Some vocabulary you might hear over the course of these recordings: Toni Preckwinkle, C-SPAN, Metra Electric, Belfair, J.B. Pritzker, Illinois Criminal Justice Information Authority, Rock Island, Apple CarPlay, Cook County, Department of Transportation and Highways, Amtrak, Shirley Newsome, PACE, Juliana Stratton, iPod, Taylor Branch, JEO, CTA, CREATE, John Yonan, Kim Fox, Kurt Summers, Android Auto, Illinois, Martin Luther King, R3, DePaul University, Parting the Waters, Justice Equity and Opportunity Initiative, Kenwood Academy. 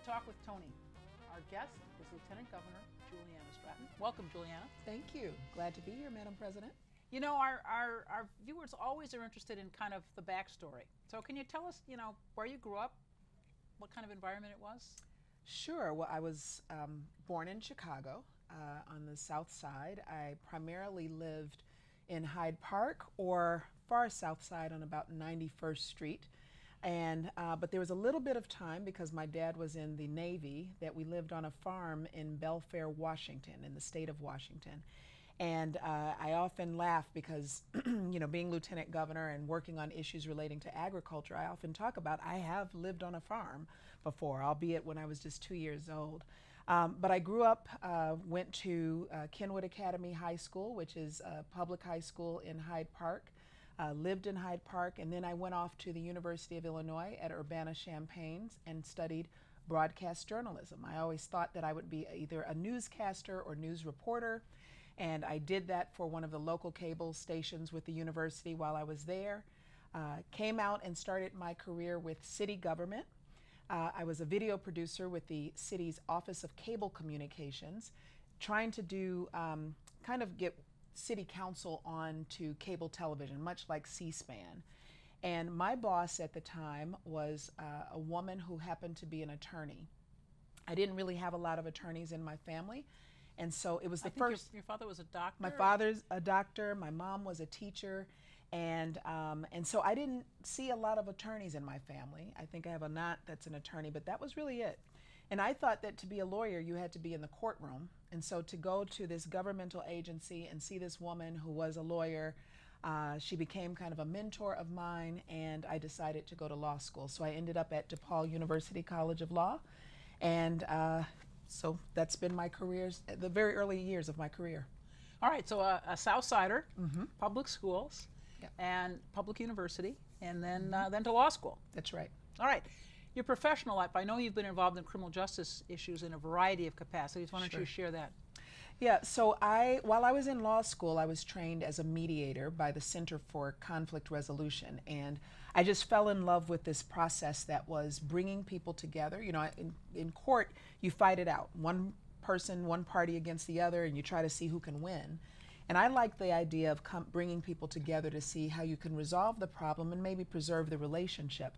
to talk with Toni. Our guest is Lieutenant Governor Juliana Stratton. Welcome, Juliana. Thank you. Glad to be here, Madam President. You know, our viewers always are interested in kind of the backstory. So can you tell us, you know, where you grew up, what kind of environment it was? Sure. Well, I was born in Chicago on the south side. I primarily lived in Hyde Park or far south side on about 91st Street. And but there was a little bit of time, because my dad was in the Navy, that we lived on a farm in Belfair, Washington, in the state of Washington. And I often laugh because, you know, being lieutenant governor and working on issues relating to agriculture, I often talk about I have lived on a farm before, albeit when I was just 2 years old. But I grew up, went to Kenwood Academy High School, which is a public high school in Hyde Park. Lived in Hyde Park, and then I went off to the University of Illinois at Urbana-Champaign and studied broadcast journalism. I always thought that I would be either a newscaster or news reporter, and I did that for one of the local cable stations with the university while I was there. Came out and started my career with city government. I was a video producer with the city's Office of Cable Communications, trying to do kind of get city council on to cable television, much like C-SPAN. And my boss at the time was a woman who happened to be an attorney. I didn't really have a lot of attorneys in my family, and so it was the first. Your father was a doctor? My father's a doctor, my mom was a teacher, and so I didn't see a lot of attorneys in my family. I think I have an aunt that's an attorney, but that was really it. And I thought that to be a lawyer, you had to be in the courtroom. And so to go to this governmental agency and see this woman who was a lawyer, she became kind of a mentor of mine, and I decided to go to law school. So I ended up at DePaul University College of Law. And so that's been my career, the very early years of my career. All right, so a Southsider, public schools, and public university, and then to law school. That's right. All right. Your professional life, I know you've been involved in criminal justice issues in a variety of capacities. Why don't you share that? Yeah, so while I was in law school, I was trained as a mediator by the Center for Conflict Resolution, and I just fell in love with this process that was bringing people together. You know, in court, you fight it out. One person, one party against the other, and you try to see who can win. And I like the idea of bringing people together to see how you can resolve the problem and maybe preserve the relationship.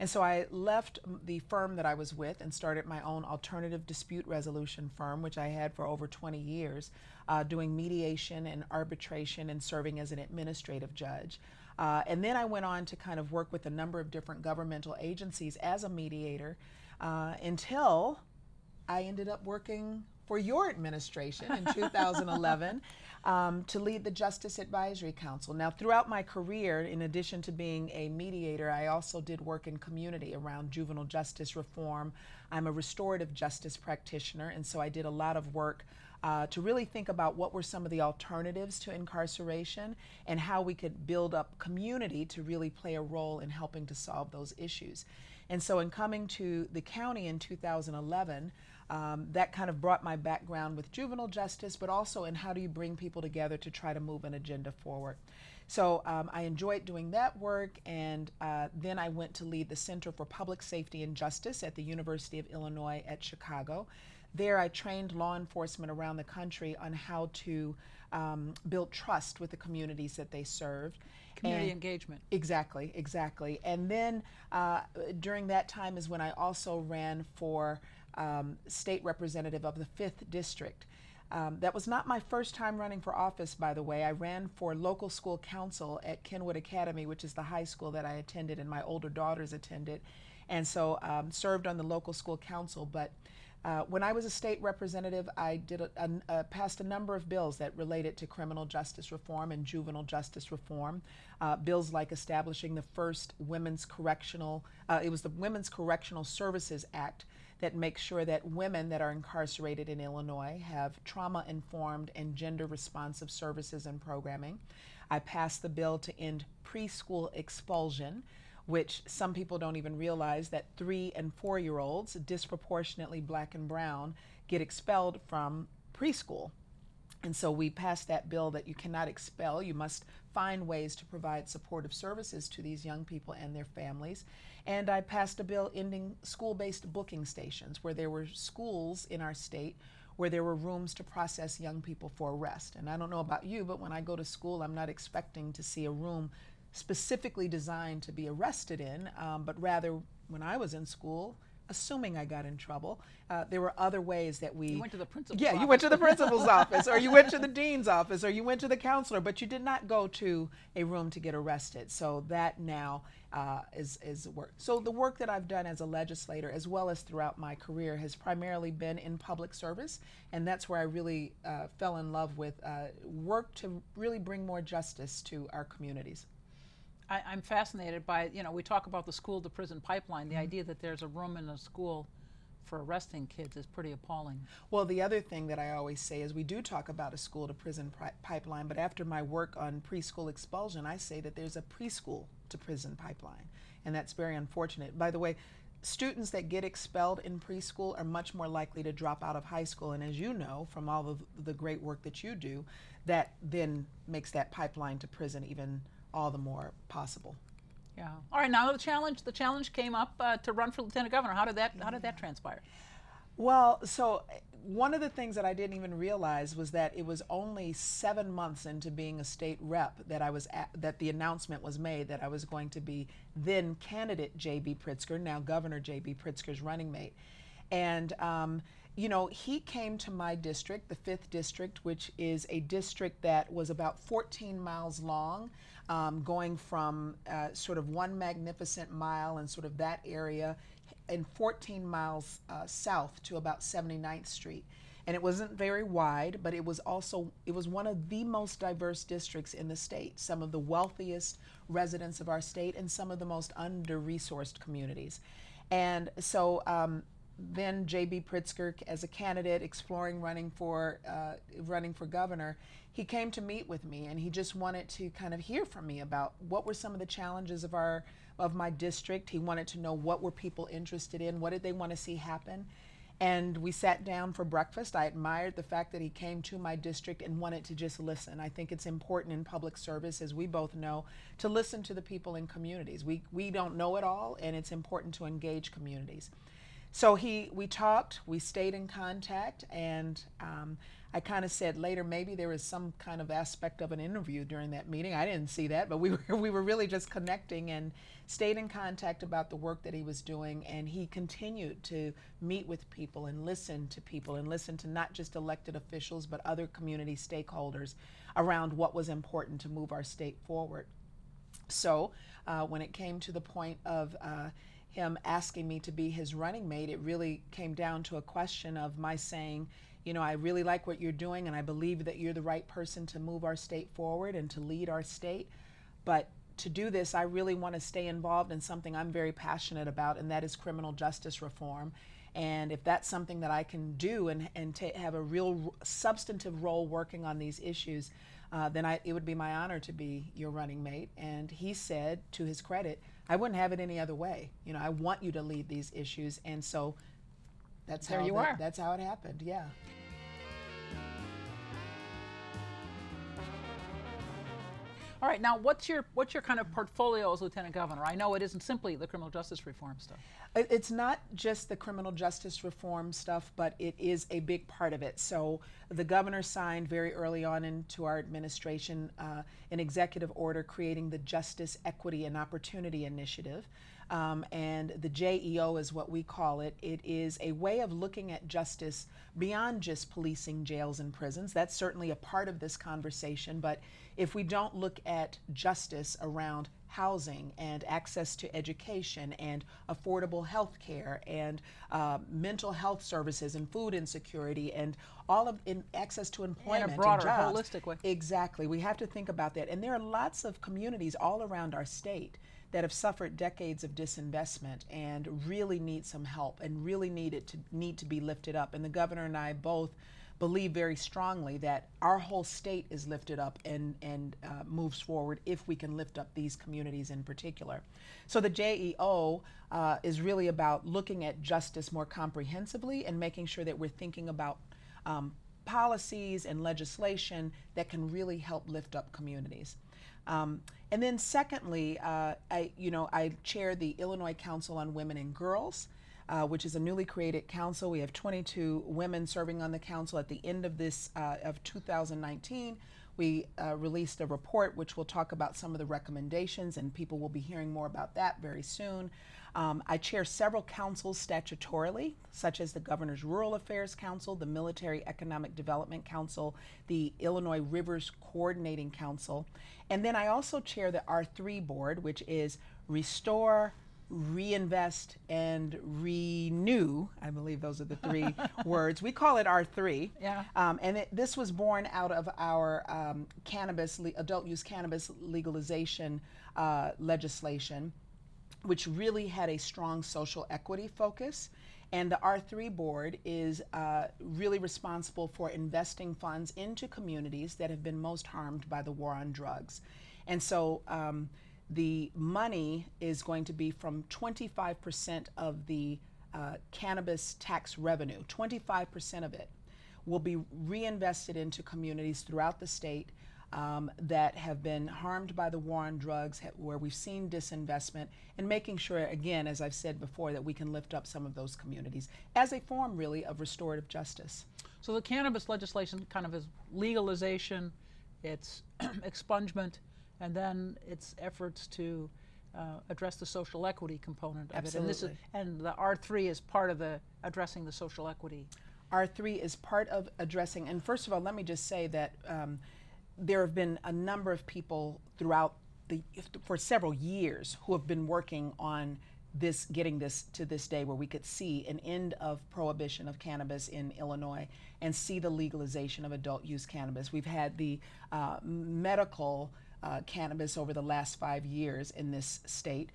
And so I left the firm that I was with and started my own alternative dispute resolution firm, which I had for over 20 years, doing mediation and arbitration and serving as an administrative judge. And then I went on to kind of work with a number of different governmental agencies as a mediator until I ended up working for your administration in 2011 to lead the Justice Advisory Council. Now, throughout my career, in addition to being a mediator, I also did work in community around juvenile justice reform. I'm a restorative justice practitioner, and so I did a lot of work to really think about what were some of the alternatives to incarceration and how we could build up community to really play a role in helping to solve those issues. And so in coming to the county in 2011, that kind of brought my background with juvenile justice, but also in how do you bring people together to try to move an agenda forward. So I enjoyed doing that work, and then I went to lead the Center for Public Safety and Justice at the University of Illinois at Chicago. There I trained law enforcement around the country on how to build trust with the communities that they served. Community engagement. Exactly, exactly. And then during that time is when I also ran for state representative of the 5th District. That was not my first time running for office, by the way. I ran for local school council at Kenwood Academy, which is the high school that I attended and my older daughters attended, and so served on the local school council. But when I was a state representative, I did passed a number of bills that related to criminal justice reform and juvenile justice reform. Bills like establishing the first women's correctional, it was the Women's Correctional Services Act that makes sure that women that are incarcerated in Illinois have trauma-informed and gender-responsive services and programming. I passed the bill to end preschool expulsion, which some people don't even realize that 3- and 4-year-olds, disproportionately black and brown, get expelled from preschool. And so we passed that bill that you cannot expel. You must find ways to provide supportive services to these young people and their families. And I passed a bill ending school-based booking stations, where there were schools in our state where there were rooms to process young people for arrest. And I don't know about you, but when I go to school, I'm not expecting to see a room specifically designed to be arrested in, but rather when I was in school, assuming I got in trouble, there were other ways that we... You went to the principal's office. Yeah, you went to the principal's office, or you went to the dean's office, or you went to the counselor, but you did not go to a room to get arrested. So that now is work. So the work that I've done as a legislator, as well as throughout my career, has primarily been in public service, and that's where I really fell in love with work to really bring more justice to our communities. I'm fascinated by, you know, we talk about the school-to-prison pipeline. The idea that there's a room in a school for arresting kids is pretty appalling. Well, the other thing that I always say is we do talk about a school-to-prison pipeline, but after my work on preschool expulsion, I say that there's a preschool-to-prison pipeline, and that's very unfortunate. By the way, students that get expelled in preschool are much more likely to drop out of high school, and as you know from all of the great work that you do, that then makes that pipeline to prison even all the more possible. Yeah. All right. Now the challenge came up to run for lieutenant governor. How did that transpire? Well, so one of the things that I didn't even realize was that it was only 7 months into being a state rep that I was at, that the announcement was made that I was going to be then candidate J.B. Pritzker, now Governor J.B. Pritzker's running mate, and you know, he came to my district, the 5th district, which is a district that was about 14 miles long, going from sort of one magnificent mile and sort of that area and 14 miles south to about 79th Street. And it wasn't very wide, but it was also, it was one of the most diverse districts in the state, some of the wealthiest residents of our state and some of the most under-resourced communities. And so, then J.B. Pritzker, as a candidate exploring running for governor, he came to meet with me, and he just wanted to kind of hear from me about what were some of the challenges of my district. He wanted to know what were people interested in, what did they want to see happen, and we sat down for breakfast. I admired the fact that he came to my district and wanted to just listen. I think it's important in public service, as we both know, to listen to the people in communities. We don't know it all, and it's important to engage communities. So we talked, we stayed in contact, and I kind of said later maybe there was some kind of aspect of an interview during that meeting. I didn't see that, but we were really just connecting and stayed in contact about the work that he was doing, and he continued to meet with people and listen to not just elected officials but other community stakeholders around what was important to move our state forward. So when it came to the point of him asking me to be his running mate, it really came down to a question of my saying, you know, I really like what you're doing and I believe that you're the right person to move our state forward and to lead our state. But to do this, I really want to stay involved in something I'm very passionate about, and that is criminal justice reform. And if that's something that I can do and have a real substantive role working on these issues, then it would be my honor to be your running mate. And he said, to his credit, I wouldn't have it any other way. You know, I want you to lead these issues, and so that's how you are. That's how it happened. Yeah. All right. Now, what's your kind of portfolio as lieutenant governor? I know it isn't simply the criminal justice reform stuff. It's not just the criminal justice reform stuff, but it is a big part of it. So the governor signed very early on into our administration an executive order creating the Justice Equity and Opportunity Initiative, and the JEO is what we call it. It is a way of looking at justice beyond just policing, jails, and prisons. That's certainly a part of this conversation, but if we don't look at justice around housing and access to education and affordable health care and mental health services and food insecurity and all of access to employment, in a broader, holistic way. Exactly. We have to think about that. And there are lots of communities all around our state that have suffered decades of disinvestment and really need some help and really need to be lifted up. And the governor and I both believe very strongly that our whole state is lifted up and moves forward if we can lift up these communities in particular. So the JEO is really about looking at justice more comprehensively and making sure that we're thinking about policies and legislation that can really help lift up communities. And then secondly, I chair the Illinois Council on Women and Girls, which is a newly created council. We have 22 women serving on the council. At the end of this, of 2019, we released a report which will talk about some of the recommendations, and people will be hearing more about that very soon. I chair several councils statutorily, such as the Governor's Rural Affairs Council, the Military Economic Development Council, the Illinois Rivers Coordinating Council, and then I also chair the R3 board, which is Restore, Reinvest, and Renew. I believe those are the three words. We call it R3. Yeah. And this was born out of our adult use cannabis legalization legislation, which really had a strong social equity focus. And the R3 board is really responsible for investing funds into communities that have been most harmed by the war on drugs. And so the money is going to be from 25% of the cannabis tax revenue. 25% of it will be reinvested into communities throughout the state that have been harmed by the war on drugs, where we've seen disinvestment, and making sure, again, as I've said before, that we can lift up some of those communities as a form, really, of restorative justice. So the cannabis legislation kind of is legalization, it's expungement, and then it's efforts to address the social equity component of Absolutely. It. And the R3 is part of the addressing the social equity. R3 is part of addressing, and first of all, let me just say that there have been a number of people throughout for several years who have been working on this, getting this to this day where we could see an end of prohibition of cannabis in Illinois and see the legalization of adult use cannabis. We've had the medical cannabis over the last 5 years in this state.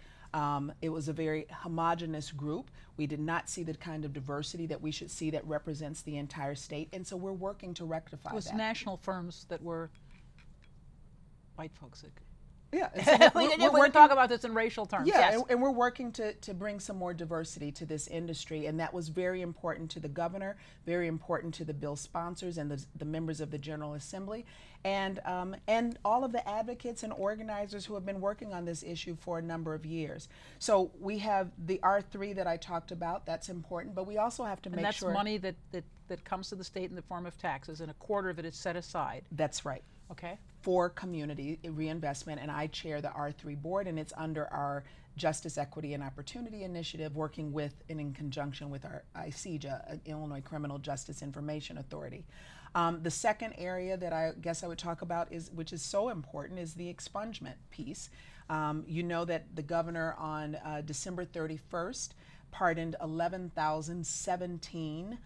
It was a very homogenous group. We did not see the kind of diversity that we should see that represents the entire state, and so we're working to rectify that. It was national firms that were white folks. Yeah, so we're talking about this in racial terms. Yeah, yes. And we're working to bring some more diversity to this industry, and that was very important to the governor, very important to the bill sponsors and the members of the General Assembly, and all of the advocates and organizers who have been working on this issue for a number of years. So we have the R3 that I talked about. That's important, but we also have to make sure. And that's money that comes to the state in the form of taxes, and a quarter of it is set aside. That's right. Okay. For community reinvestment, and I chair the R3 board, and it's under our Justice Equity and Opportunity Initiative, working with and in conjunction with our ICJA, Illinois Criminal Justice Information Authority. The second area that I guess I would talk about, which is so important, is the expungement piece. You know that the governor on December 31st pardoned 11,017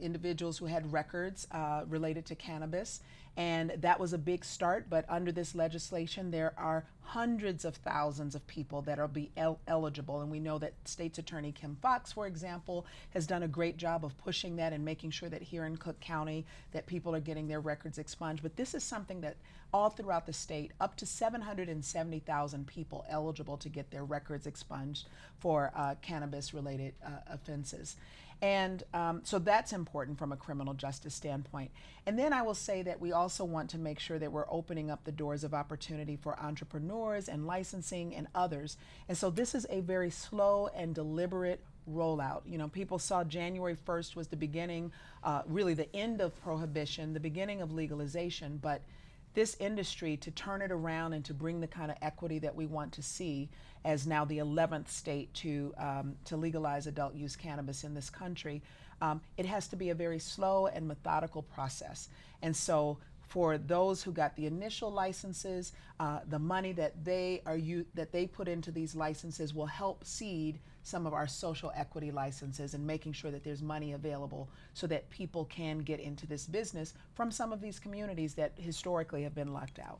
individuals who had records related to cannabis, and that was a big start. But under this legislation, there are hundreds of thousands of people that will be eligible, and we know that State's Attorney Kim Fox, for example, has done a great job of pushing that and making sure that here in Cook County that people are getting their records expunged. But this is something that all throughout the state, up to 770,000 people eligible to get their records expunged for cannabis-related offenses. And so that's important from a criminal justice standpoint. And then I will say that we also want to make sure that we're opening up the doors of opportunity for entrepreneurs and licensing and others. And so this is a very slow and deliberate rollout. You know, people saw January 1st was the beginning, really the end of prohibition, the beginning of legalization, but this industry, to turn it around and to bring the kind of equity that we want to see as now the 11th state to legalize adult use cannabis in this country, it has to be a very slow and methodical process. And so for those who got the initial licenses, the money that they put into these licenses will help seed some of our social equity licenses, and making sure that there's money available so that people can get into this business from some of these communities that historically have been locked out.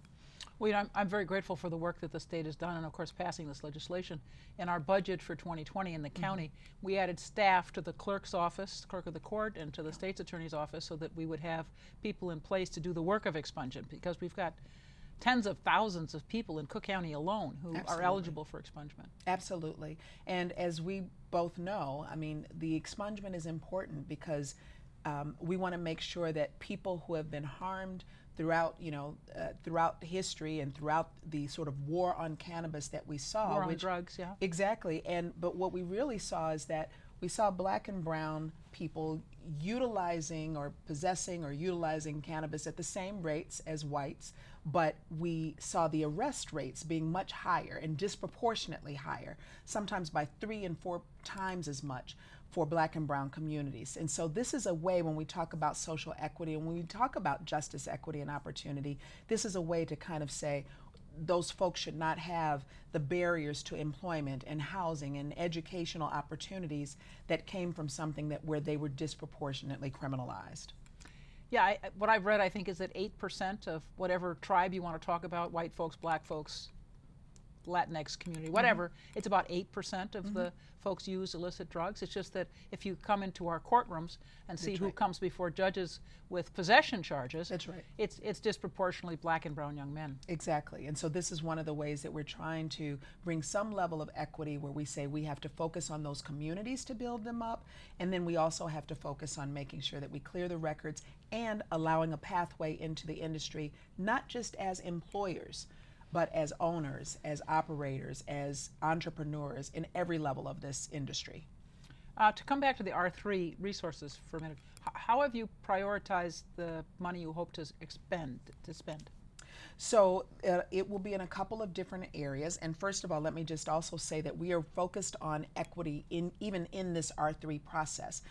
Well, you know, I'm very grateful for the work that the state has done, and of course passing this legislation. In our budget for 2020 in the county, we added staff to the clerk's office, clerk of the court, and to the state's attorney's office, so that we would have people in place to do the work of expungement, because we've got tens of thousands of people in Cook County alone who Absolutely. Are eligible for expungement. Absolutely. And as we both know, I mean, the expungement is important because We want to make sure that people who have been harmed throughout, throughout history and throughout the sort of war on cannabis that we saw, war on drugs, yeah, exactly. And but what we really saw is that we saw black and brown people utilizing or possessing or utilizing cannabis at the same rates as whites, but we saw the arrest rates being much higher and disproportionately higher, sometimes by 3 and 4 times as much for black and brown communities. And so this is a way, when we talk about social equity and when we talk about justice, equity, and opportunity, this is a way to kind of say those folks should not have the barriers to employment and housing and educational opportunities that came from something that where they were disproportionately criminalized. Yeah, what I've read, I think, is that 8% of whatever tribe you want to talk about, white folks, black folks, Latinx community, whatever, it's about 8% of the folks use illicit drugs. It's just that if you come into our courtrooms and see who comes before judges with possession charges, it's disproportionately black and brown young men. Exactly. And so this is one of the ways that we're trying to bring some level of equity, where we say we have to focus on those communities to build them up, and then we also have to focus on making sure that we clear the records and allowing a pathway into the industry, not just as employers, but as owners, as operators, as entrepreneurs in every level of this industry. To come back to the R3 resources for a minute, how have you prioritized the money you hope to spend? So it will be in a couple of different areas. And first of all, let me just also say that we are focused on equity even in this R3 process.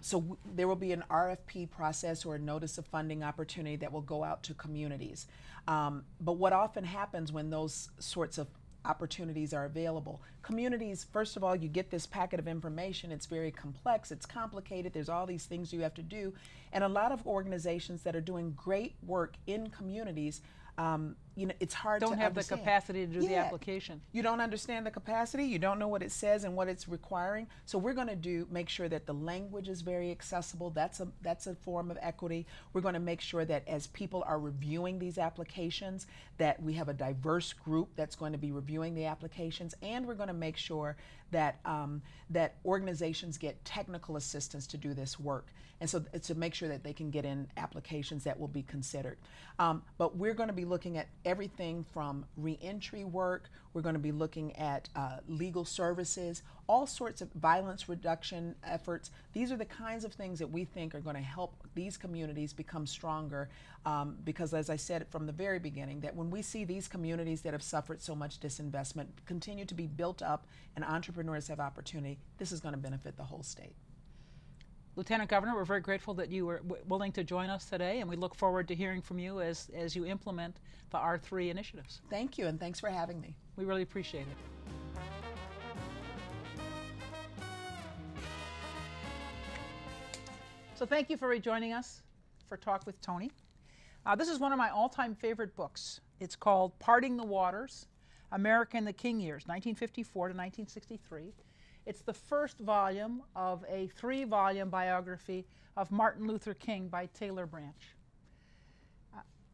So there will be an RFP process, or a notice of funding opportunity, that will go out to communities. But what often happens when those sorts of opportunities are available, communities, first of all, you get this packet of information. It's very complex, it's complicated, there's all these things you have to do. And a lot of organizations that are doing great work in communities, it's hard to understand. Don't have the capacity to do the application. You don't understand the capacity, you don't know what it says and what it's requiring. So we're going to make sure that the language is very accessible. That's a form of equity. We're going to make sure that as people are reviewing these applications, that we have a diverse group that's going to be reviewing the applications, and we're going to make sure that that organizations get technical assistance to do this work, and so to make sure that they can get in applications that will be considered. But we're going to be looking at everything from reentry work. We're going to be looking at legal services, all sorts of violence reduction efforts. These are the kinds of things that we think are going to help these communities become stronger, because, as I said from the very beginning, that when we see these communities that have suffered so much disinvestment continue to be built up and entrepreneurs have opportunity, this is going to benefit the whole state. Lieutenant Governor, we're very grateful that you were willing to join us today, and we look forward to hearing from you as you implement the R3 initiatives. Thank you, and thanks for having me. We really appreciate it. So thank you for rejoining us for Talk with Toni. This is one of my all-time favorite books. It's called Parting the Waters, America in the King Years, 1954 to 1963. It's the first volume of a 3-volume biography of Martin Luther King by Taylor Branch.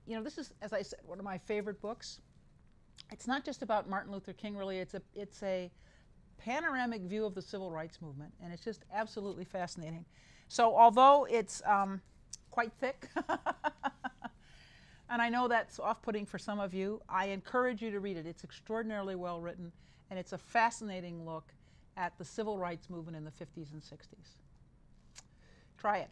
This is, as I said, one of my favorite books. It's not just about Martin Luther King, really. It's a panoramic view of the civil rights movement, and it's just absolutely fascinating. So although it's quite thick, and I know that's off-putting for some of you, I encourage you to read it. It's extraordinarily well written, and it's a fascinating look at the civil rights movement in the 50s and 60s. Try it.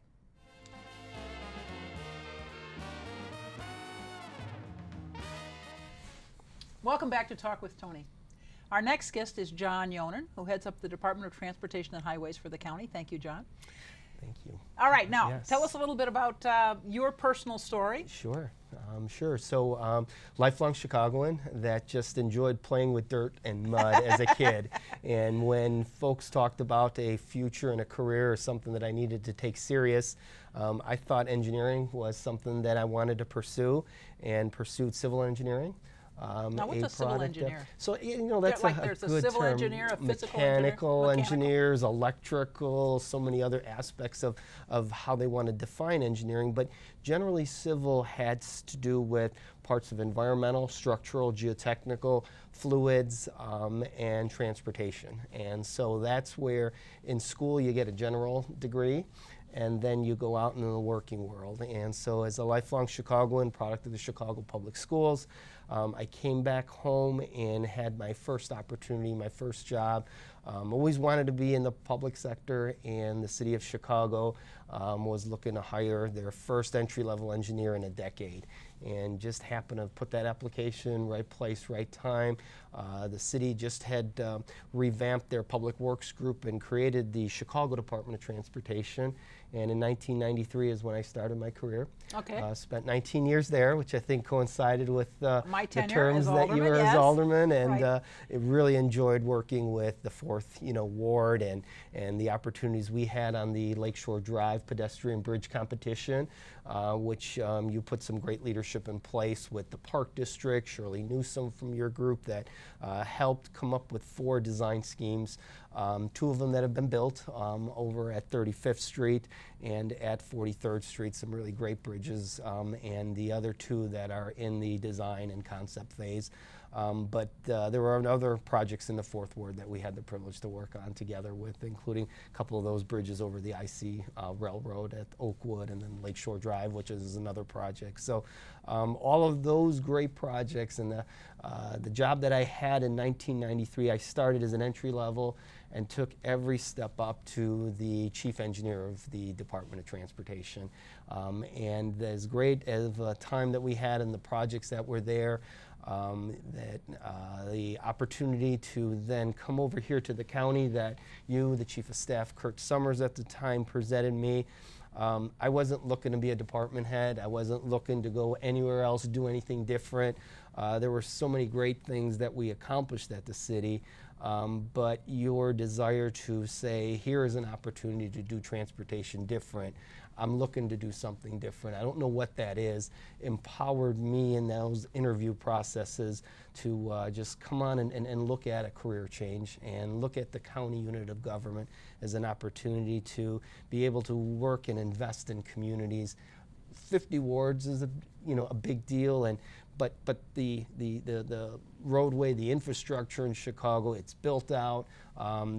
Welcome back to Talk with Toni. Our next guest is John Yonan, who heads up the Department of Transportation and Highways for the county. Thank you, John. Thank you. All right, now tell us a little bit about your personal story. Sure. So lifelong Chicagoan that just enjoyed playing with dirt and mud as a kid. And when folks talked about a future and a career or something that I needed to take serious, I thought engineering was something that I wanted to pursue, and pursued civil engineering. Now, what's a civil engineer? So, that's like there's a good civil term. Engineer, a physical mechanical engineers, electrical, so many other aspects of how they want to define engineering. But generally, civil had to do with parts of environmental, structural, geotechnical, fluids, and transportation. And so that's where in school you get a general degree. and then you go out into the working world. And so as a lifelong Chicagoan, product of the Chicago Public Schools, I came back home and had my first opportunity, my first job. Always wanted to be in the public sector, and the city of Chicago was looking to hire their first entry-level engineer in a decade. And just happened to put that application, right place, right time. The city just had revamped their public works group and created the Chicago Department of Transportation. And in 1993 is when I started my career. Okay. Spent 19 years there, which I think coincided with the terms that you were as alderman, and right. I really enjoyed working with the 4th, ward, and the opportunities we had on the Lakeshore Drive pedestrian bridge competition, which you put some great leadership in place with the Park District, Shirley Newsome from your group, that helped come up with 4 design schemes. 2 of them that have been built over at 35th Street and at 43rd Street, some really great bridges, and the other 2 that are in the design and concept phase. But there were other projects in the 4th Ward that we had the privilege to work on together with, including a couple of those bridges over the IC Railroad at Oakwood and then Lakeshore Drive, which is another project. So all of those great projects, and the job that I had in 1993, I started as an entry level and took every step up to the chief engineer of the Department of Transportation. And as great of a time that we had and the projects that were there, the opportunity to then come over here to the county that you, the chief of staff, Kurt Summers at the time, presented me. I wasn't looking to be a department head. I wasn't looking to go anywhere else, do anything different. There were so many great things that we accomplished at the city. But your desire to say, here is an opportunity to do transportation different. I'm looking to do something different. I don't know what that is. Empowered me in those interview processes to just come on and look at a career change and look at the county unit of government as an opportunity to be able to work and invest in communities. 50 wards is a big deal, but the roadway, the infrastructure in Chicago, it's built out.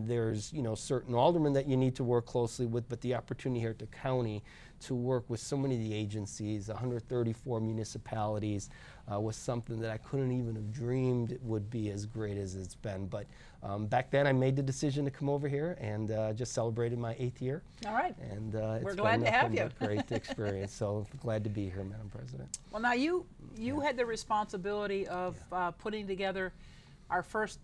There's certain aldermen that you need to work closely with, but the opportunity here at the county to work with so many of the agencies, 134 municipalities, was something that I couldn't even have dreamed would be as great as it's been. But back then I made the decision to come over here, and just celebrated my 8th year. All right. And we're glad to have you. A great experience. So glad to be here, Madam President. Well, now you had the responsibility of putting together our first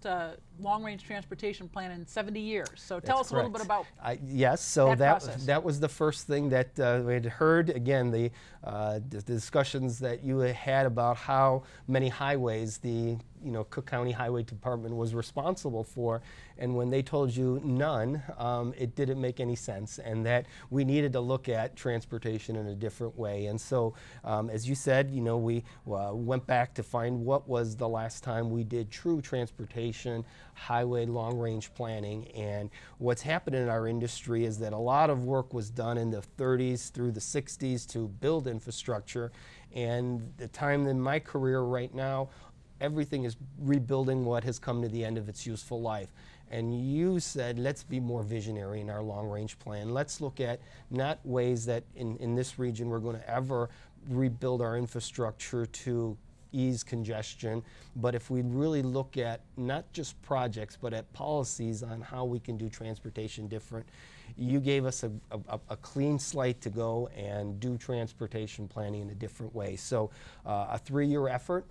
long-range transportation plan in 70 years. So tell us a little bit about yes. So that was the first thing that we had heard. Again, the discussions that you had about how many highways the Cook County Highway Department was responsible for, and when they told you none, it didn't make any sense, and that we needed to look at transportation in a different way. And so, as you said, we went back to find what was the last time we did true transportation, highway, long-range planning. And what's happened in our industry is that a lot of work was done in the 30s through the 60s to build infrastructure, and the time in my career right now, everything is rebuilding what has come to the end of its useful life. And you said, let's be more visionary in our long-range plan. Let's look at not ways that in this region we're going to ever rebuild our infrastructure to ease congestion, but if we really look at not just projects, but at policies on how we can do transportation different. You gave us a clean slate to go and do transportation planning in a different way. So a 3-year effort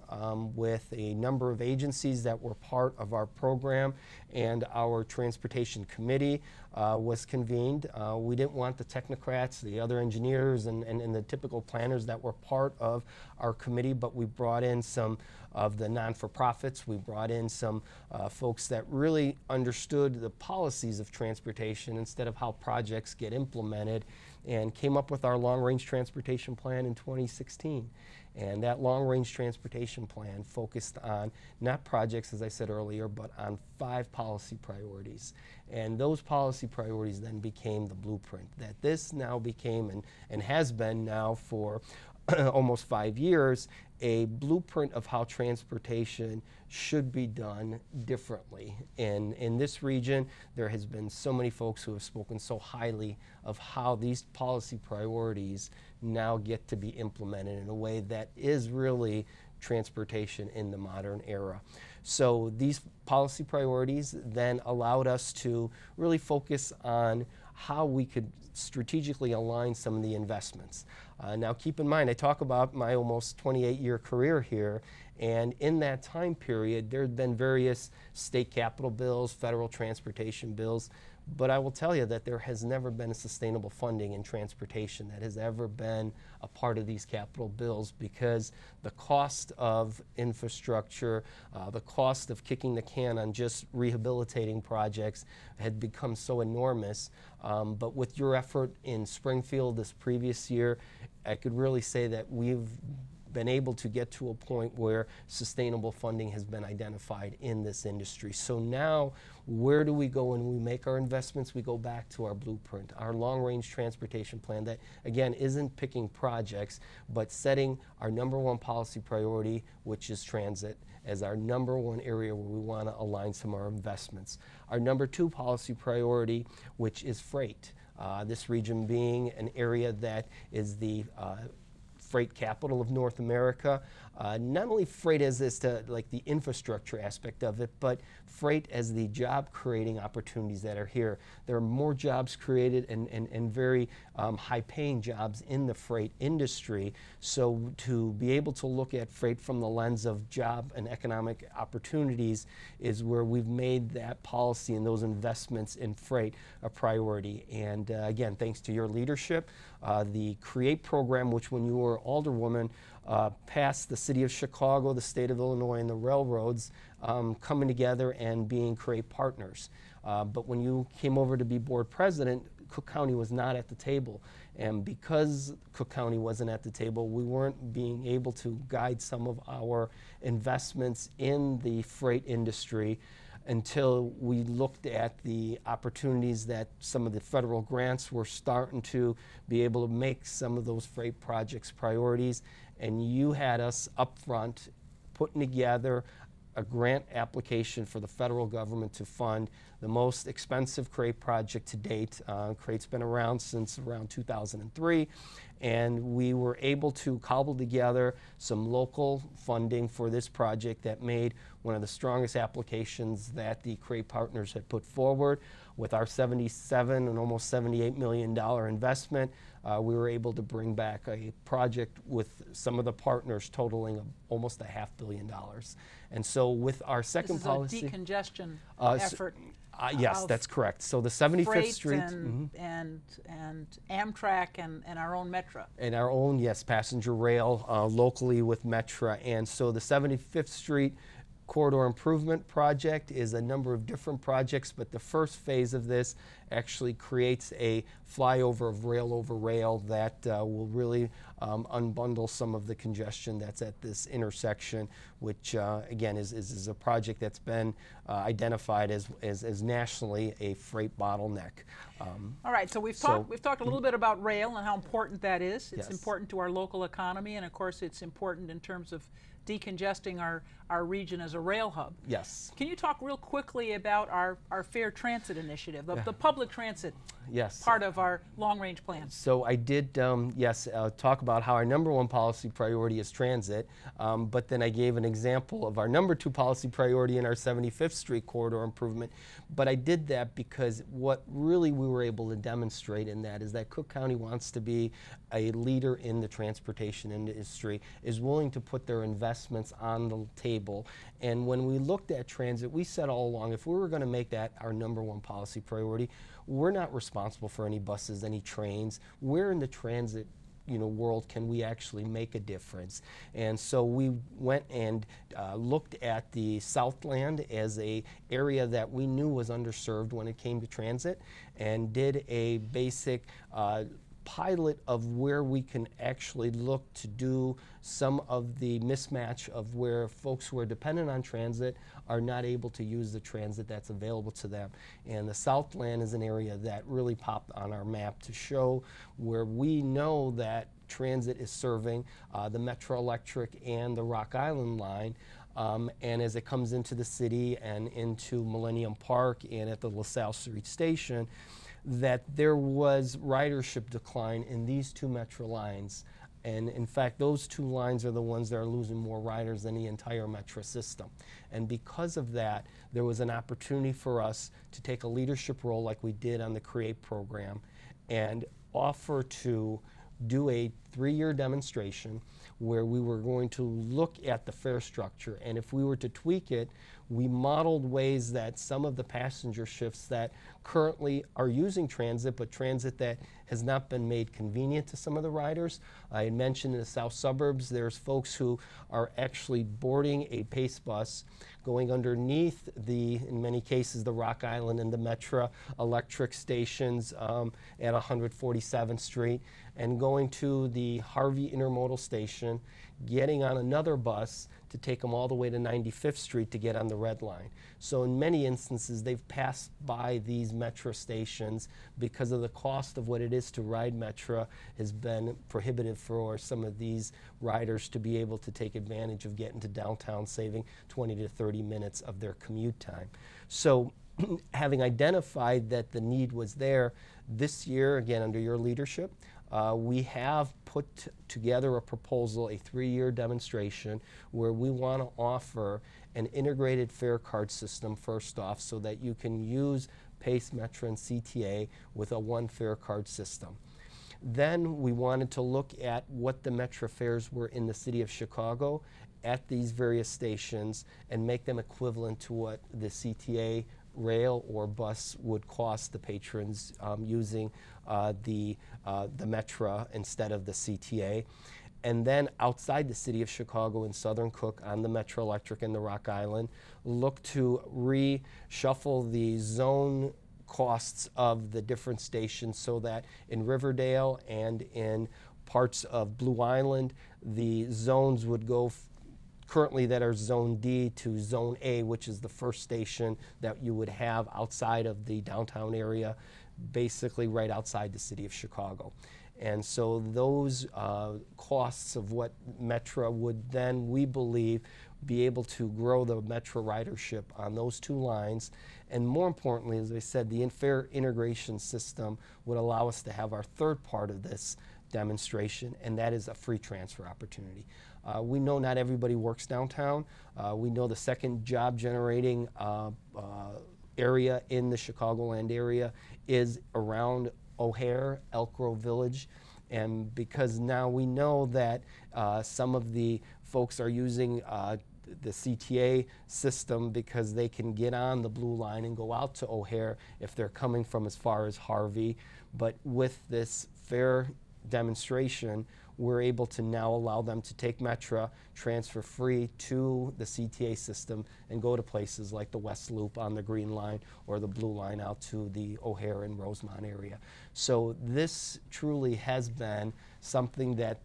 with a number of agencies that were part of our program, and our transportation committee was convened. We didn't want the technocrats, the other engineers, and the typical planners that were part of our committee, but we brought in some of the non-for-profits. We brought in some folks that really understood the policies of transportation instead of how projects get implemented, and came up with our long-range transportation plan in 2016. And that long-range transportation plan focused on not projects, as I said earlier, but on 5 policy priorities. And those policy priorities then became the blueprint that this now became, and has been now for almost 5 years, a blueprint of how transportation should be done differently. And in this region, there has been so many folks who have spoken so highly of how these policy priorities now get to be implemented in a way that is really transportation in the modern era. So these policy priorities then allowed us to really focus on how we could strategically align some of the investments. Now keep in mind, I talk about my almost 28-year career here, and in that time period there had been various state capital bills, federal transportation bills, but I will tell you that there has never been a sustainable funding in transportation that has ever been a part of these capital bills, because the cost of infrastructure, the cost of kicking the can on just rehabilitating projects had become so enormous. But with your effort in Springfield this previous year, I could really say that we've been able to get to a point where sustainable funding has been identified in this industry. So now, where do we go when we make our investments? We go back to our blueprint, our long-range transportation plan that, again, isn't picking projects, but setting our number one policy priority, which is transit, as our number one area where we want to align some of our investments. Our number two policy priority, which is freight. This region being an area that is the freight capital of North America. Not only freight as to like the infrastructure aspect of it, but freight as the job creating opportunities that are here. There are more jobs created and very high paying jobs in the freight industry. So to be able to look at freight from the lens of job and economic opportunities is where we've made that policy and those investments in freight a priority. And again, thanks to your leadership, the CREATE program, which when you were Alderwoman, passed the City of Chicago, the State of Illinois, and the railroads coming together and being CREATE partners. But when you came over to be board president, Cook County was not at the table. And because Cook County wasn't at the table, we weren't being able to guide some of our investments in the freight industry until we looked at the opportunities that some of the federal grants were starting to be able to make some of those freight projects priorities. And you had us up front putting together a grant application for the federal government to fund the most expensive CREATE project to date. CREATE's been around since around 2003, and we were able to cobble together some local funding for this project that made one of the strongest applications that the CREATE partners had put forward. With our $77 and almost $78 million investment, we were able to bring back a project with some of the partners totaling almost $500 million. And so with our second policy. This is a decongestion effort. Yes, that's correct. So the 75th Street and, mm-hmm. and Amtrak and our own Metra. And our own, yes, passenger rail locally with Metra. And so the 75th Street Corridor Improvement Project is a number of different projects, but the first phase of this actually creates a flyover of rail over rail that will really unbundle some of the congestion that's at this intersection, which again is a project that's been identified as nationally a freight bottleneck. All right, so we've talked a little bit about rail and how important that is. It's yes. important to our local economy, and of course it's important in terms of decongesting our region as a rail hub. Yes. Can you talk real quickly about our fair transit initiative, the public transit yes. part of our long-range plan? So I did, talk about how our number one policy priority is transit, but then I gave an example of our number two policy priority in our 75th Street corridor improvement. But I did that because what really we were able to demonstrate in that is that Cook County wants to be a leader in the transportation industry, is willing to put their investment on the table. And when we looked at transit, we said all along, if we were going to make that our number one policy priority, we're not responsible for any buses, any trains. We're in the transit world, can we actually make a difference? And so we went and looked at the Southland as a area that we knew was underserved when it came to transit, and did a basic pilot of where we can actually look to do some of the mismatch of where folks who are dependent on transit are not able to use the transit that's available to them. And the Southland is an area that really popped on our map to show where we know that transit is serving the Metra Electric and the Rock Island line. And as it comes into the city and into Millennium Park and at the LaSalle Street Station, that there was ridership decline in these two Metra lines. And in fact, those two lines are the ones that are losing more riders than the entire Metra system. And because of that, there was an opportunity for us to take a leadership role like we did on the CREATE program and offer to do a 3-year demonstration where we were going to look at the fare structure, and if we were to tweak it, we modeled ways that some of the passenger shifts that currently are using transit, but transit that has not been made convenient to some of the riders. I had mentioned in the south suburbs, there's folks who are actually boarding a PACE bus, going underneath the, in many cases, the Rock Island and the Metra Electric stations at 147th Street, and going to the Harvey Intermodal Station, getting on another bus to take them all the way to 95th Street to get on the Red Line. So in many instances, they've passed by these Metra stations because of the cost of what it is to ride Metra has been prohibitive for some of these riders to be able to take advantage of getting to downtown, saving 20 to 30 minutes of their commute time. So having identified that the need was there, this year, again, under your leadership, we have put together a proposal, a 3-year demonstration, where we want to offer an integrated fare card system first off so that you can use PACE, Metra, and CTA with a one fare card system. Then we wanted to look at what the Metra fares were in the city of Chicago at these various stations and make them equivalent to what the CTA rail or bus would cost the patrons using the Metra instead of the CTA. And then outside the city of Chicago in Southern Cook on the Metra Electric and the Rock Island, look to reshuffle the zone costs of the different stations so that in Riverdale and in parts of Blue Island, the zones would go currently that are Zone D to Zone A, which is the first station that you would have outside of the downtown area, basically right outside the city of Chicago. And so those costs of what Metra would then, we believe, be able to grow the Metra ridership on those two lines. And more importantly, as I said, the fare integration system would allow us to have our third part of this demonstration, and that is a free transfer opportunity. We know not everybody works downtown. We know the second job generating area in the Chicagoland area is around O'Hare, Elk Grove Village. And because now we know that some of the folks are using the CTA system because they can get on the Blue Line and go out to O'Hare if they're coming from as far as Harvey. But with this fare demonstration, we're able to now allow them to take Metra, transfer free to the CTA system, and go to places like the West Loop on the Green Line or the Blue Line out to the O'Hare and Rosemont area. So this truly has been something that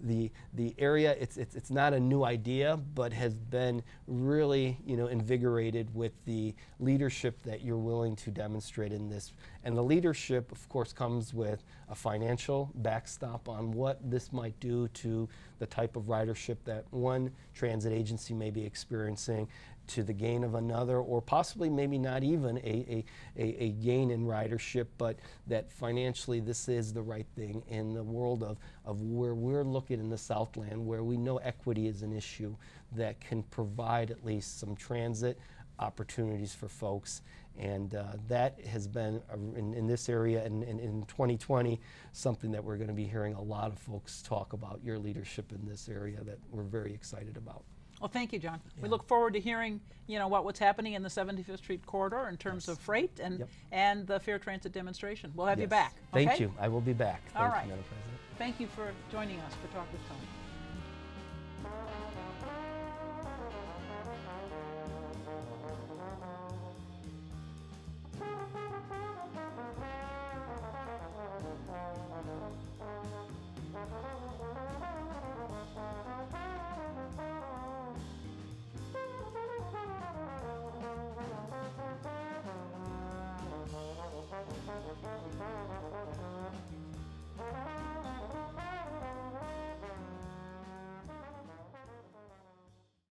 the area, it's not a new idea, but has been really, you know, invigorated with the leadership that you're willing to demonstrate in this. And the leadership, of course, comes with a financial backstop on what this might do to the type of ridership that one transit agency may be experiencing, to the gain of another, or possibly maybe not even a gain in ridership, but that financially this is the right thing in the world of where we're looking in the Southland, where we know equity is an issue that can provide at least some transit opportunities for folks. And that has been, in this area and in 2020, something that we're going to be hearing a lot of folks talk about, your leadership in this area that we're very excited about. Well, thank you, John. Yeah. We look forward to hearing, you know, what's happening in the 75th Street corridor in terms of freight and and the fair transit demonstration. We'll have you back. Okay? Thank you. I will be back. All right. Thank you, Madam President. Thank you for joining us for Talk with Toni.